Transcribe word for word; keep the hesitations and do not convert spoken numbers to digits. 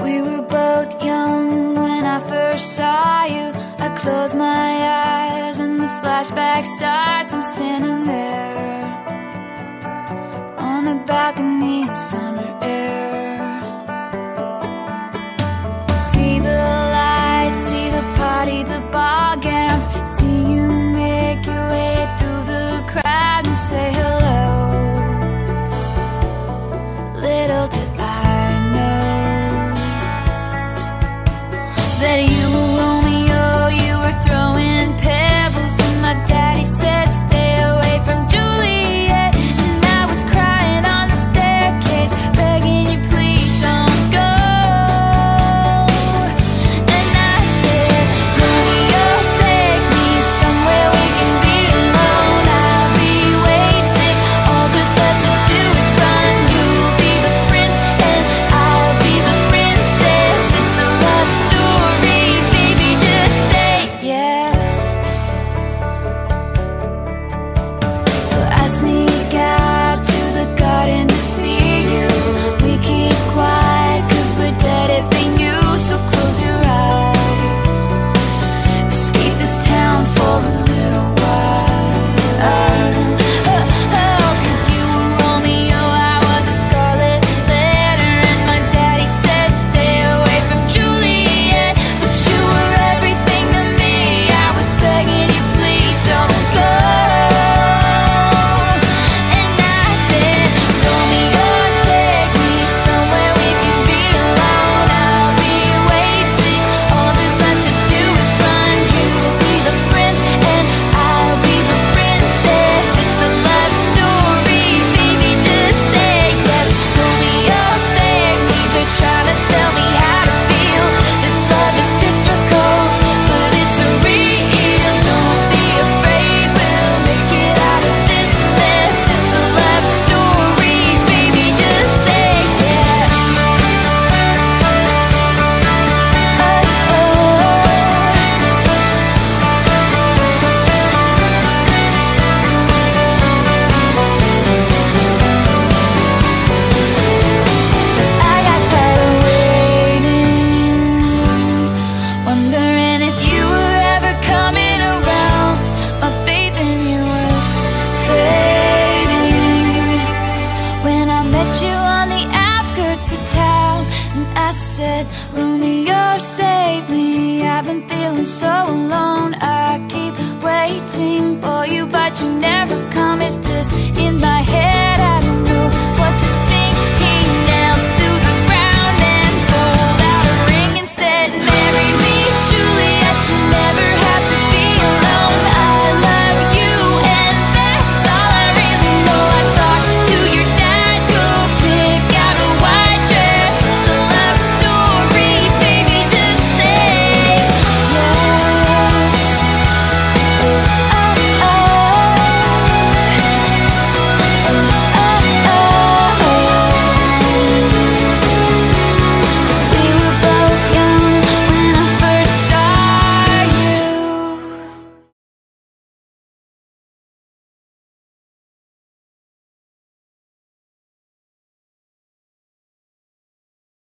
We were both young when I first saw you. I close my eyes and the flashback starts. I'm standing there on a balcony in summer air. See the lights, see the party, the ball gowns. See you make your way through the crowd and say hello. Little did I know that you were Romeo, you were throwing pebbles, and my daddy said stay away from Juliet. And I was crying on the staircase, begging you please don't go. And I said, Romeo, take me somewhere we can be alone. I'll be waiting, all there's left to do is run. You'll be the prince and I'll be the princess. It's a love story. I said, Romeo, save me. I've been feeling so alone. I keep waiting for you, but you never come. Is this in my